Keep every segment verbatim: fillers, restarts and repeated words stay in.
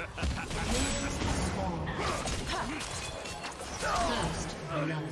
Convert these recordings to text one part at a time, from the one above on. First, blood.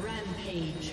Rampage.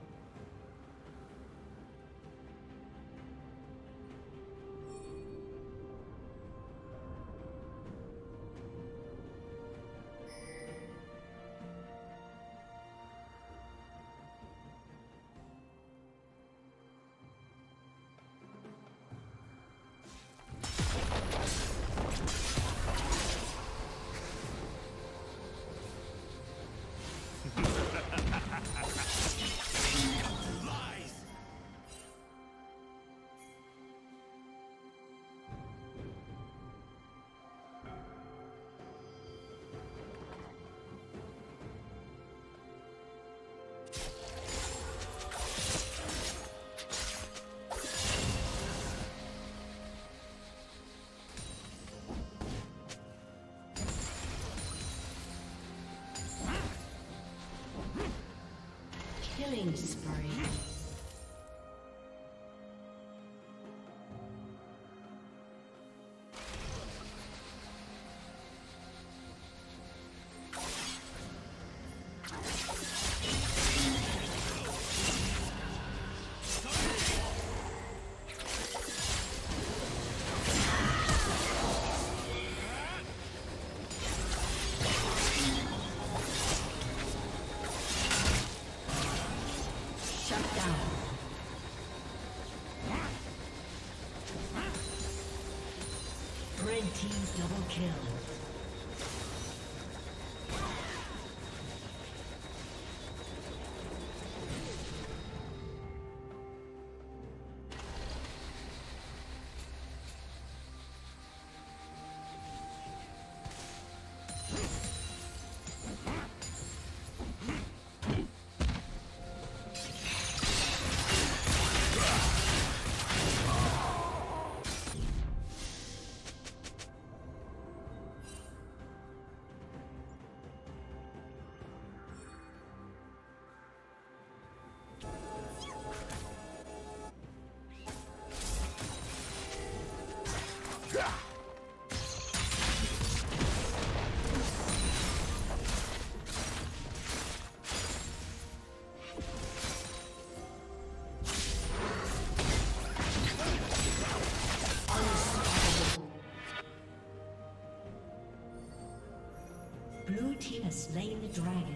Killing spree. Double kill. Slaying the dragon.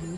Blue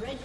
Red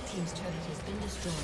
Team's turret has been destroyed.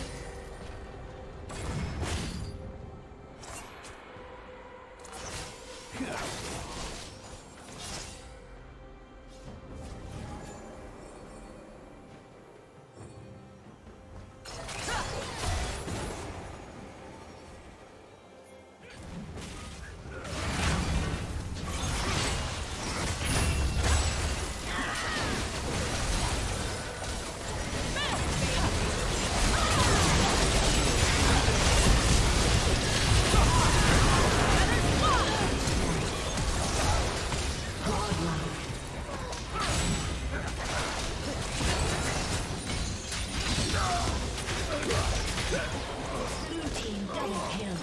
Blue team double kill.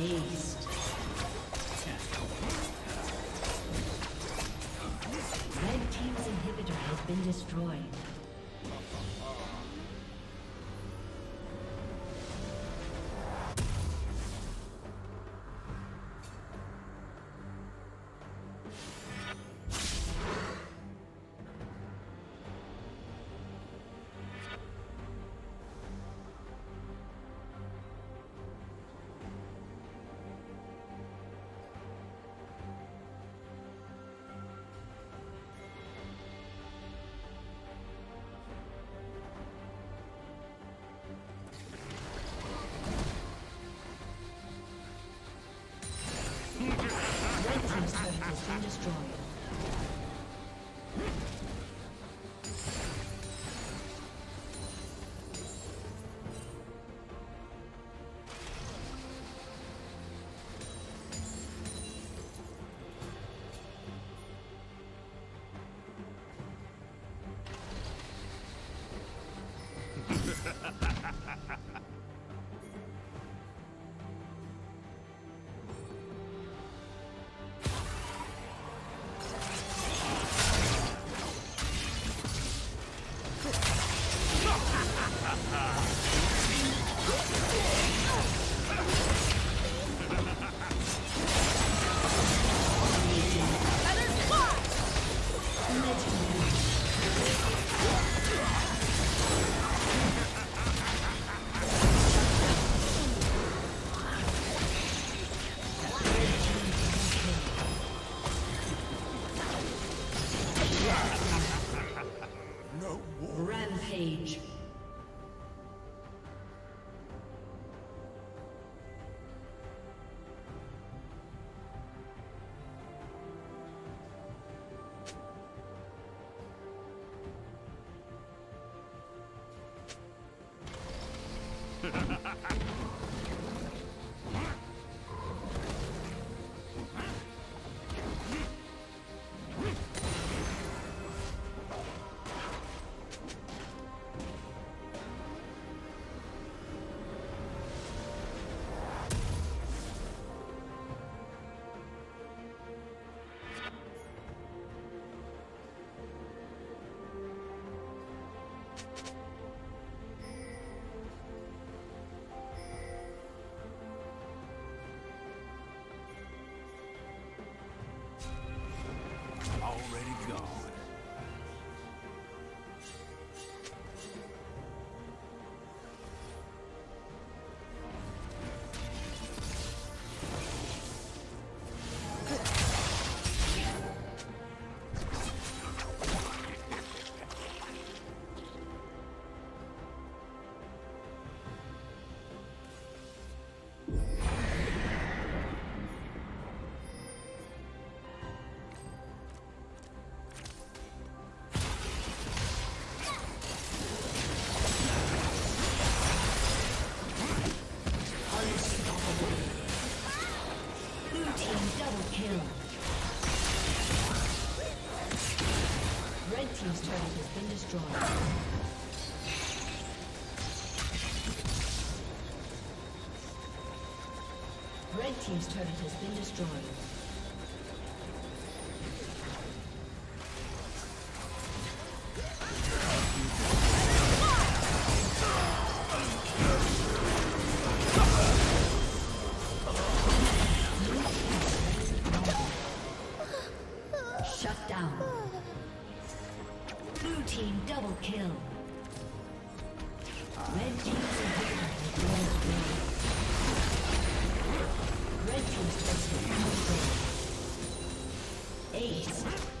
Ace. Red team's inhibitor has been destroyed. Red team's turret has been destroyed. Shut down. Blue team double kill. Red team's inhibitor. Red team's twisted. Ace.